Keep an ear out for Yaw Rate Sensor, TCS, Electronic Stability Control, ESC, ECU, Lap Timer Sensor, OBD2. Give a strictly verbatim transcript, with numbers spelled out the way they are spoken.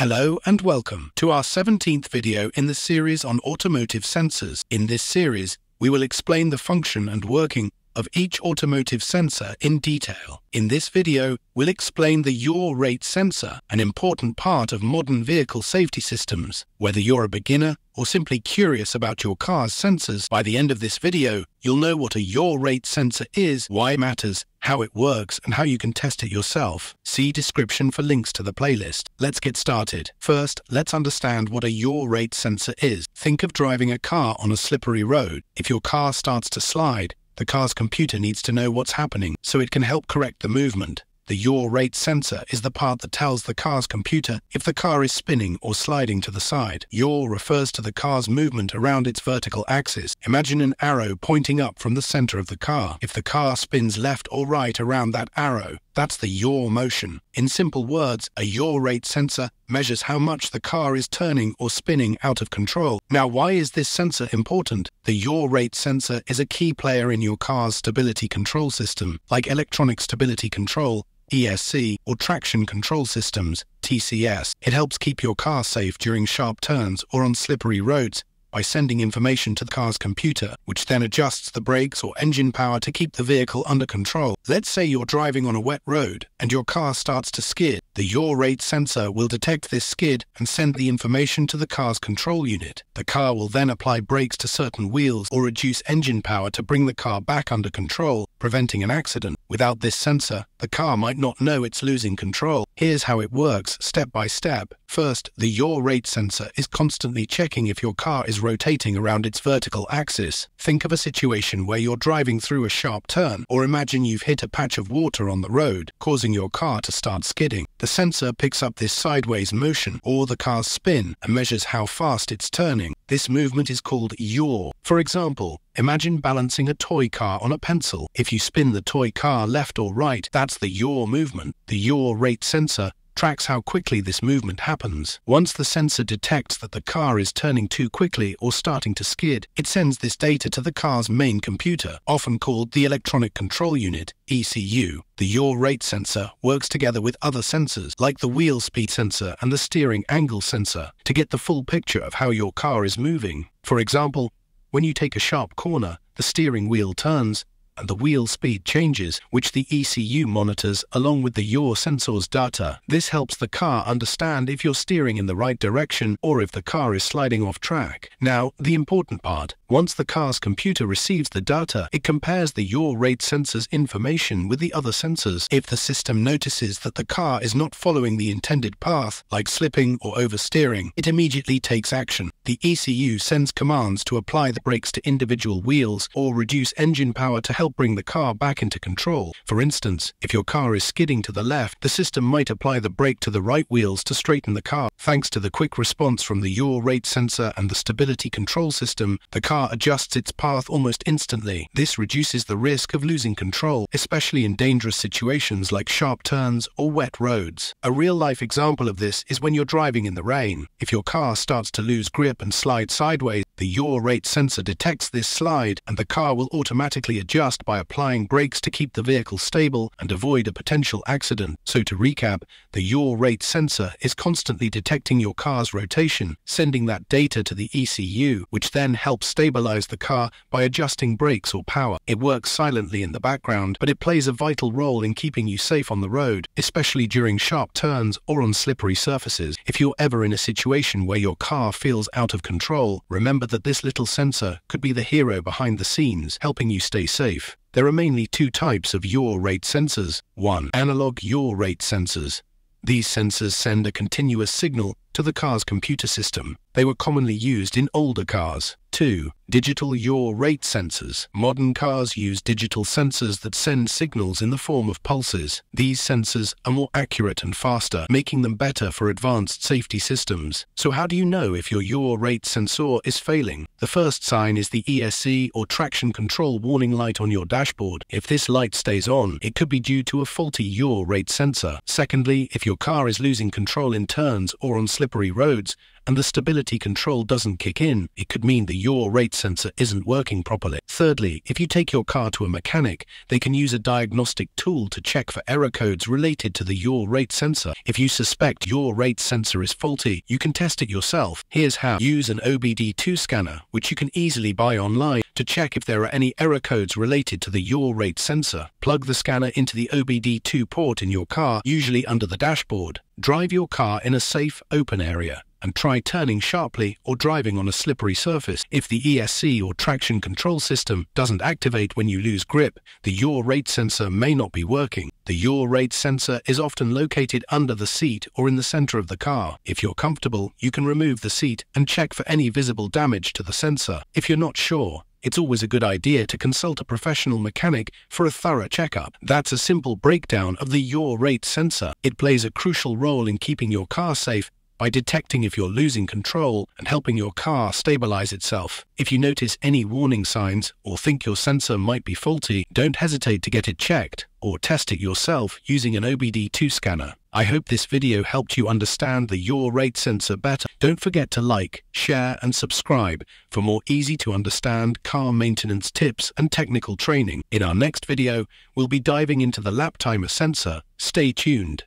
Hello and welcome to our seventeenth video in the series on automotive sensors. In this series, we will explain the function and working of each automotive sensor in detail. In this video, we'll explain the yaw rate sensor, an important part of modern vehicle safety systems. Whether you're a beginner or simply curious about your car's sensors, by the end of this video, you'll know what a yaw rate sensor is, why it matters, how it works, and how you can test it yourself. See description for links to the playlist. Let's get started. First, let's understand what a yaw rate sensor is. Think of driving a car on a slippery road. If your car starts to slide, the car's computer needs to know what's happening, so it can help correct the movement. The yaw rate sensor is the part that tells the car's computer if the car is spinning or sliding to the side. Yaw refers to the car's movement around its vertical axis. Imagine an arrow pointing up from the center of the car. If the car spins left or right around that arrow, that's the yaw motion. In simple words, a yaw rate sensor measures how much the car is turning or spinning out of control. Now, why is this sensor important? The yaw rate sensor is a key player in your car's stability control system, like electronic stability control, E S C, or traction control systems, T C S. It helps keep your car safe during sharp turns or on slippery roads by sending information to the car's computer, which then adjusts the brakes or engine power to keep the vehicle under control. Let's say you're driving on a wet road and your car starts to skid. The yaw rate sensor will detect this skid and send the information to the car's control unit. The car will then apply brakes to certain wheels or reduce engine power to bring the car back under control, preventing an accident. Without this sensor, the car might not know it's losing control. Here's how it works step by step. First, the yaw rate sensor is constantly checking if your car is rotating around its vertical axis. Think of a situation where you're driving through a sharp turn, or imagine you've hit a patch of water on the road, causing your car to start skidding. The sensor picks up this sideways motion, or the car's spin, and measures how fast it's turning. This movement is called yaw. For example, imagine balancing a toy car on a pencil. If you spin the toy car left or right, that's the yaw movement. The yaw rate sensor tracks how quickly this movement happens. Once the sensor detects that the car is turning too quickly or starting to skid, it sends this data to the car's main computer, often called the electronic control unit, E C U. The yaw rate sensor works together with other sensors, like the wheel speed sensor and the steering angle sensor, to get the full picture of how your car is moving. For example, when you take a sharp corner, the steering wheel turns, and the wheel speed changes, which the E C U monitors along with the yaw sensor's data. This helps the car understand if you're steering in the right direction or if the car is sliding off track. Now, the important part. Once the car's computer receives the data, it compares the yaw rate sensor's information with the other sensors. If the system notices that the car is not following the intended path, like slipping or oversteering, it immediately takes action. The E C U sends commands to apply the brakes to individual wheels or reduce engine power to help bring the car back into control. For instance, if your car is skidding to the left, the system might apply the brake to the right wheels to straighten the car. Thanks to the quick response from the yaw rate sensor and the stability control system, the car adjusts its path almost instantly. This reduces the risk of losing control, especially in dangerous situations like sharp turns or wet roads. A real-life example of this is when you're driving in the rain. If your car starts to lose grip and slide sideways, the yaw rate sensor detects this slide, and the car will automatically adjust by applying brakes to keep the vehicle stable and avoid a potential accident. So to recap, the yaw rate sensor is constantly detecting your car's rotation, sending that data to the E C U, which then helps stabilize the car by adjusting brakes or power. It works silently in the background, but it plays a vital role in keeping you safe on the road, especially during sharp turns or on slippery surfaces. If you're ever in a situation where your car feels out of control, remember that this little sensor could be the hero behind the scenes, helping you stay safe. There are mainly two types of yaw rate sensors. one Analog yaw rate sensors. These sensors send a continuous signal to the car's computer system. They were commonly used in older cars. two Digital yaw rate sensors. Modern cars use digital sensors that send signals in the form of pulses. These sensors are more accurate and faster, making them better for advanced safety systems. So how do you know if your yaw rate sensor is failing? The first sign is the E S C or traction control warning light on your dashboard. If this light stays on, it could be due to a faulty yaw rate sensor. Secondly, if your car is losing control in turns or on slippery roads and the stability control doesn't kick in, it could mean the yaw rate sensor isn't working properly. Thirdly, if you take your car to a mechanic, they can use a diagnostic tool to check for error codes related to the yaw rate sensor. If you suspect your rate sensor is faulty, you can test it yourself. Here's how. Use an O B D two scanner, which you can easily buy online, to check if there are any error codes related to the yaw rate sensor. Plug the scanner into the O B D two port in your car, usually under the dashboard. Drive your car in a safe, open area, and try turning sharply or driving on a slippery surface. If the E S C or traction control system doesn't activate when you lose grip, the yaw rate sensor may not be working. The yaw rate sensor is often located under the seat or in the center of the car. If you're comfortable, you can remove the seat and check for any visible damage to the sensor. If you're not sure, it's always a good idea to consult a professional mechanic for a thorough checkup. That's a simple breakdown of the yaw rate sensor. It plays a crucial role in keeping your car safe by detecting if you're losing control and helping your car stabilize itself. If you notice any warning signs or think your sensor might be faulty, don't hesitate to get it checked or test it yourself using an O B D two scanner. I hope this video helped you understand the yaw rate sensor better. Don't forget to like, share and subscribe for more easy to understand car maintenance tips and technical training. In our next video, we'll be diving into the lap timer sensor. Stay tuned.